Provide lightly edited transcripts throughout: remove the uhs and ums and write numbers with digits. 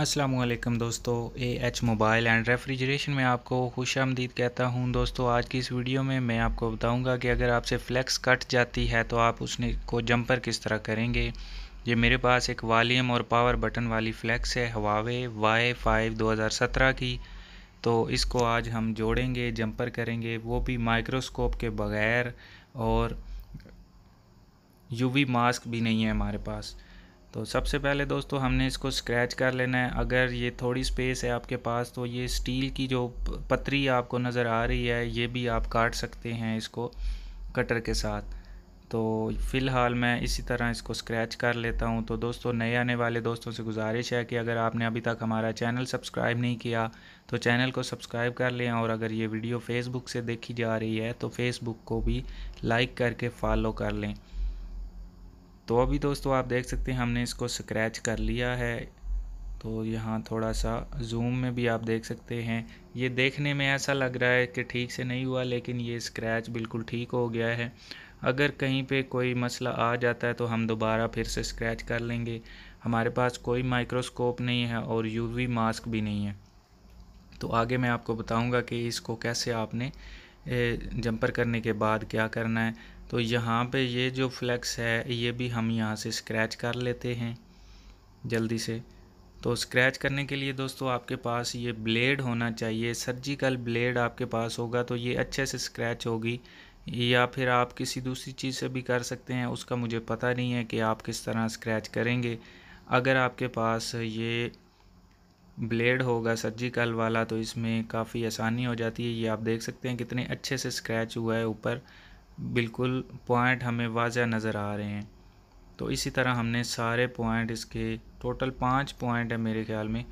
अस्सलामुअलैकुम दोस्तों, AH mobile and refrigeration में आपको खुशामदीद कहता हूं। दोस्तों, आज की इस वीडियो में मैं आपको बताऊंगा कि अगर आपसे फ्लेक्स कट जाती है तो आप उसने को जंपर किस तरह करेंगे। ये मेरे पास एक वॉल्यूम और पावर बटन वाली फ्लेक्स है Huawei Y5 2017 की, तो इसको आज हम जोड़ेंगे, जंपर करेंगे, वो भी माइक्रोस्कोप के बगैर, और UV मास्क भी नहीं है हमारे पास। तो सबसे पहले दोस्तों हमने इसको स्क्रैच कर लेना है। अगर ये थोड़ी स्पेस है आपके पास तो ये स्टील की जो पतरी आपको नज़र आ रही है ये भी आप काट सकते हैं इसको कटर के साथ। तो फ़िलहाल मैं इसी तरह इसको स्क्रैच कर लेता हूं। तो दोस्तों, नए आने वाले दोस्तों से गुजारिश है कि अगर आपने अभी तक हमारा चैनल सब्सक्राइब नहीं किया तो चैनल को सब्सक्राइब कर लें, और अगर ये वीडियो फ़ेसबुक से देखी जा रही है तो फ़ेसबुक को भी लाइक करके फॉलो कर लें। तो अभी दोस्तों आप देख सकते हैं हमने इसको स्क्रैच कर लिया है। तो यहाँ थोड़ा सा जूम में भी आप देख सकते हैं, ये देखने में ऐसा लग रहा है कि ठीक से नहीं हुआ, लेकिन ये स्क्रैच बिल्कुल ठीक हो गया है। अगर कहीं पे कोई मसला आ जाता है तो हम दोबारा फिर से स्क्रैच कर लेंगे। हमारे पास कोई माइक्रोस्कोप नहीं है और UV मास्क भी नहीं है। तो आगे मैं आपको बताऊँगा कि इसको कैसे आपने जंपर करने के बाद क्या करना है। तो यहाँ पे ये जो फ्लेक्स है ये भी हम यहाँ से स्क्रैच कर लेते हैं जल्दी से। तो स्क्रैच करने के लिए दोस्तों आपके पास ये ब्लेड होना चाहिए, सर्जिकल ब्लेड आपके पास होगा तो ये अच्छे से स्क्रैच होगी, या फिर आप किसी दूसरी चीज़ से भी कर सकते हैं। उसका मुझे पता नहीं है कि आप किस तरह स्क्रैच करेंगे। अगर आपके पास ये ब्लेड होगा सर्जिकल वाला तो इसमें काफ़ी आसानी हो जाती है। ये आप देख सकते हैं कितने अच्छे से स्क्रैच हुआ है, ऊपर बिल्कुल पॉइंट हमें वाज़ह नज़र आ रहे हैं। तो इसी तरह हमने सारे पॉइंट, इसके टोटल 5 पॉइंट है मेरे ख्याल में,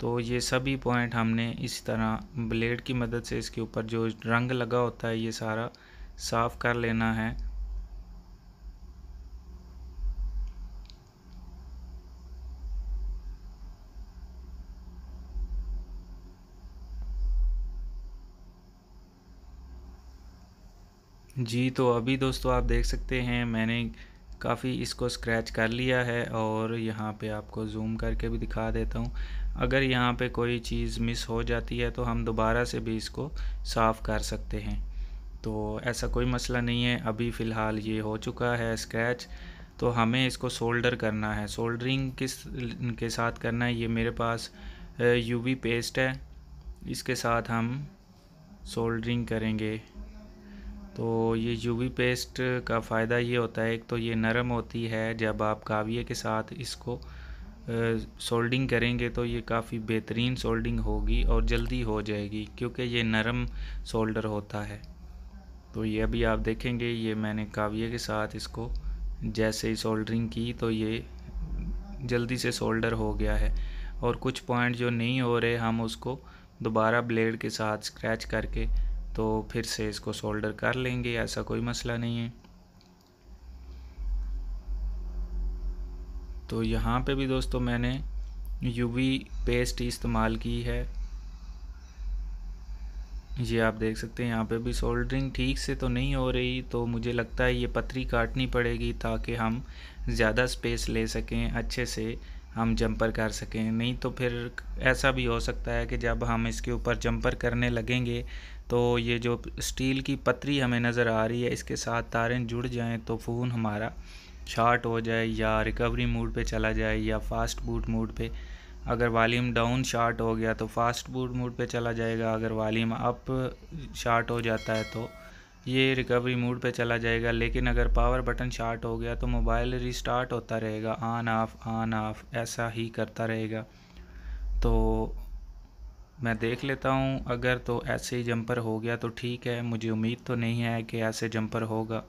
तो ये सभी पॉइंट हमने इसी तरह ब्लेड की मदद से इसके ऊपर जो रंग लगा होता है ये सारा साफ़ कर लेना है। जी, तो अभी दोस्तों आप देख सकते हैं मैंने काफ़ी इसको स्क्रैच कर लिया है, और यहाँ पे आपको जूम करके भी दिखा देता हूँ। अगर यहाँ पे कोई चीज़ मिस हो जाती है तो हम दोबारा से भी इसको साफ़ कर सकते हैं। तो ऐसा कोई मसला नहीं है, अभी फ़िलहाल ये हो चुका है स्क्रैच। तो हमें इसको सोल्डर करना है। सोल्डरिंग किस के साथ करना है, ये मेरे पास UV पेस्ट है, इसके साथ हम सोल्डरिंग करेंगे। तो ये UV पेस्ट का फ़ायदा ये होता है, एक तो ये नरम होती है, जब आप काविये के साथ इसको सोल्डिंग करेंगे तो ये काफ़ी बेहतरीन सोल्डिंग होगी और जल्दी हो जाएगी क्योंकि ये नरम सोल्डर होता है। तो ये अभी आप देखेंगे, ये मैंने काविये के साथ इसको जैसे ही सोल्डरिंग की तो ये जल्दी से सोल्डर हो गया है। और कुछ पॉइंट जो नहीं हो रहे हम उसको दोबारा ब्लेड के साथ स्क्रैच करके तो फिर से इसको सोल्डर कर लेंगे, ऐसा कोई मसला नहीं है। तो यहाँ पे भी दोस्तों मैंने UV पेस्ट इस्तेमाल की है, ये आप देख सकते हैं। यहाँ पे भी सोल्डरिंग ठीक से तो नहीं हो रही, तो मुझे लगता है ये पतरी काटनी पड़ेगी ताकि हम ज़्यादा स्पेस ले सकें, अच्छे से हम जंपर कर सकें। नहीं तो फिर ऐसा भी हो सकता है कि जब हम इसके ऊपर जंपर करने लगेंगे तो ये जो स्टील की पतरी हमें नज़र आ रही है इसके साथ तारें जुड़ जाएं तो फ़ोन हमारा शॉर्ट हो जाए, या रिकवरी मोड पे चला जाए, या फास्ट बूट मोड पे। अगर वॉल्यूम डाउन शॉर्ट हो गया तो फास्ट बूट मोड पे चला जाएगा, अगर वॉल्यूम अप शॉर्ट हो जाता है तो ये रिकवरी मोड पे चला जाएगा। लेकिन अगर पावर बटन शॉर्ट हो गया तो मोबाइल रिस्टार्ट होता रहेगा, ऑन ऑफ़ ऐसा ही करता रहेगा। तो मैं देख लेता हूँ, अगर तो ऐसे ही जंपर हो गया तो ठीक है, मुझे उम्मीद तो नहीं है कि ऐसे जंपर होगा।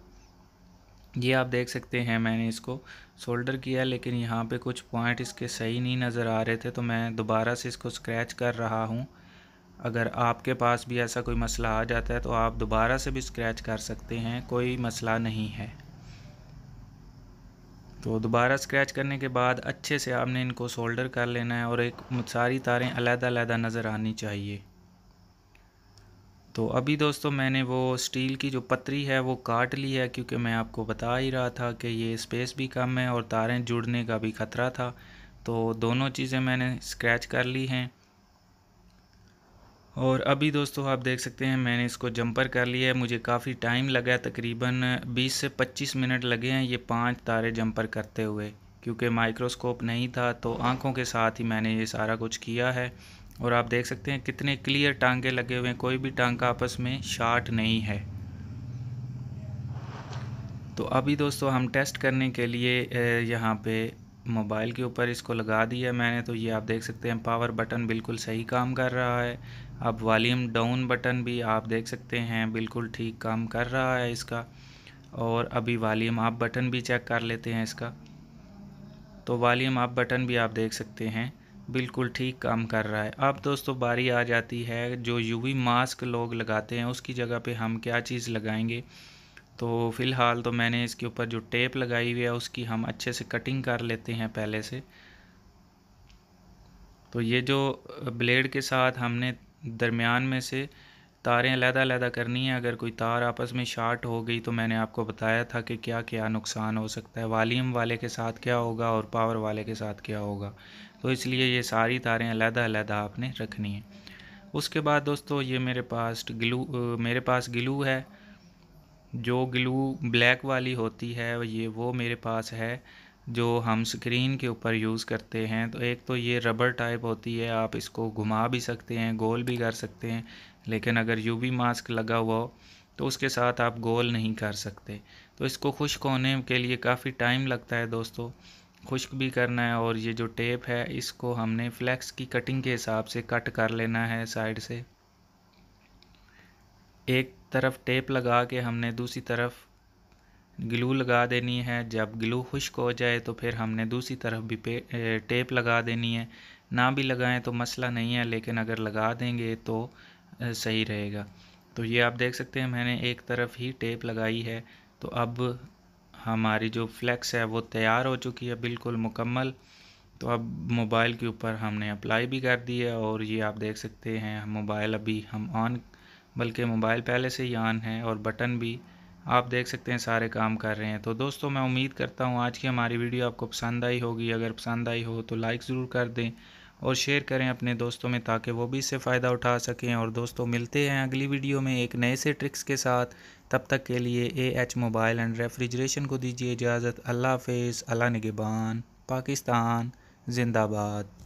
ये आप देख सकते हैं मैंने इसको सोल्डर किया, लेकिन यहाँ पे कुछ पॉइंट इसके सही नहीं नज़र आ रहे थे तो मैं दोबारा से इसको स्क्रैच कर रहा हूँ। अगर आपके पास भी ऐसा कोई मसला आ जाता है तो आप दोबारा से भी स्क्रैच कर सकते हैं, कोई मसला नहीं है। तो दोबारा स्क्रैच करने के बाद अच्छे से आपने इनको सोल्डर कर लेना है, और एक सारी तारें अलग-अलग नज़र आनी चाहिए। तो अभी दोस्तों मैंने वो स्टील की जो पतरी है वो काट ली है, क्योंकि मैं आपको बता ही रहा था कि ये स्पेस भी कम है और तारें जुड़ने का भी ख़तरा था। तो दोनों चीज़ें मैंने स्क्रैच कर ली हैं। और अभी दोस्तों आप देख सकते हैं मैंने इसको जंपर कर लिया है। मुझे काफ़ी टाइम लगा, तकरीबन 20 से 25 मिनट लगे हैं ये 5 तारे जंपर करते हुए, क्योंकि माइक्रोस्कोप नहीं था तो आंखों के साथ ही मैंने ये सारा कुछ किया है। और आप देख सकते हैं कितने क्लियर टांके लगे हुए हैं, कोई भी टांका आपस में शार्ट नहीं है। तो अभी दोस्तों हम टेस्ट करने के लिए यहाँ पे मोबाइल के ऊपर इसको लगा दिया मैंने। तो ये आप देख सकते हैं पावर बटन बिल्कुल सही काम कर रहा है। अब वॉल्यूम डाउन बटन भी आप देख सकते हैं बिल्कुल ठीक काम कर रहा है इसका। और अभी वॉल्यूम अप बटन भी चेक कर लेते हैं इसका। तो वॉल्यूम अप बटन भी आप देख सकते हैं बिल्कुल ठीक काम कर रहा है। अब दोस्तों बारी आ जाती है जो यूवी मास्क लोग लगाते हैं उसकी जगह पे हम क्या चीज़ लगाएंगे। तो फ़िलहाल तो मैंने इसके ऊपर जो टेप लगाई हुई है उसकी हम अच्छे से कटिंग कर लेते हैं पहले से। तो ये जो ब्लेड के साथ हमने दरमियान में से तारें अलग-अलग करनी है। अगर कोई तार आपस में शार्ट हो गई तो मैंने आपको बताया था कि क्या क्या नुकसान हो सकता है, वॉल्यूम वाले के साथ क्या होगा और पावर वाले के साथ क्या होगा। तो इसलिए ये सारी तारें अलग-अलग आपने रखनी है। उसके बाद दोस्तों ये मेरे पास ग्लू है, जो ग्लू ब्लैक वाली होती है ये वो मेरे पास है जो हम स्क्रीन के ऊपर यूज़ करते हैं। तो एक तो ये रबर टाइप होती है, आप इसको घुमा भी सकते हैं गोल भी कर सकते हैं, लेकिन अगर यूवी मास्क लगा हुआ हो तो उसके साथ आप गोल नहीं कर सकते। तो इसको खुश्क होने के लिए काफ़ी टाइम लगता है दोस्तों, खुश्क भी करना है। और ये जो टेप है इसको हमने फ्लेक्स की कटिंग के हिसाब से कट कर लेना है साइड से। एक तरफ टेप लगा के हमने दूसरी तरफ ग्लू लगा देनी है। जब ग्लू खुश्क हो जाए तो फिर हमने दूसरी तरफ भी टेप लगा देनी है। ना भी लगाएं तो मसला नहीं है, लेकिन अगर लगा देंगे तो सही रहेगा। तो ये आप देख सकते हैं मैंने एक तरफ ही टेप लगाई है। तो अब हमारी जो फ्लेक्स है वो तैयार हो चुकी है बिल्कुल मुकम्मल। तो अब मोबाइल के ऊपर हमने अप्लाई भी कर दी है। और ये आप देख सकते हैं मोबाइल अभी हम ऑन, बल्कि मोबाइल पहले से ही ऑन है और बटन भी आप देख सकते हैं सारे काम कर रहे हैं। तो दोस्तों मैं उम्मीद करता हूँ आज की हमारी वीडियो आपको पसंद आई होगी। अगर पसंद आई हो तो लाइक ज़रूर कर दें और शेयर करें अपने दोस्तों में ताकि वो भी इससे फ़ायदा उठा सकें। और दोस्तों मिलते हैं अगली वीडियो में एक नए से ट्रिक्स के साथ। तब तक के लिए AH मोबाइल एंड रेफ्रिजरेशन को दीजिए इजाज़त। अल्लाह हाफ़िज़, अल्लाह निगहबान, पाकिस्तान जिंदाबाद।